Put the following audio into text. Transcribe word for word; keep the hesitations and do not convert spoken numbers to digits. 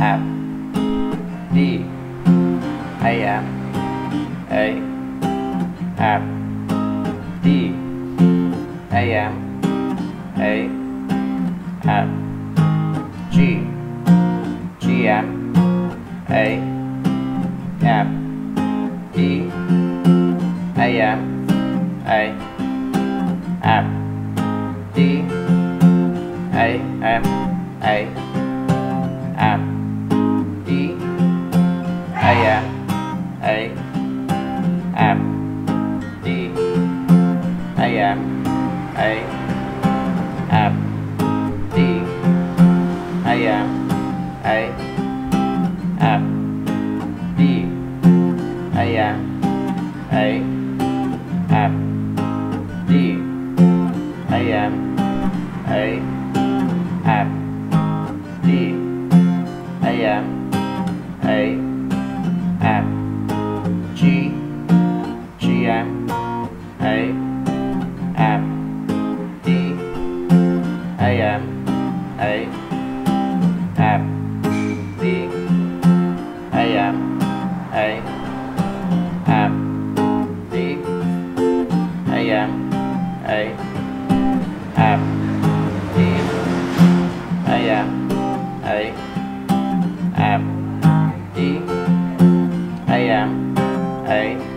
am, D, I am, A, am, D, I am, A, am, G, G am, A, am, E, I am, A, am, D, I am, A. Am, E, I am, A, am, E, I am, A, am, E, I am, A, am, E, I am, A, am, E, I am, A, am, E. I am, A, am, G, G am, A, am, D, I am, A, am, D, I am, A, am, D, I am, A, am, D, I am, A. Am, E, I am, A.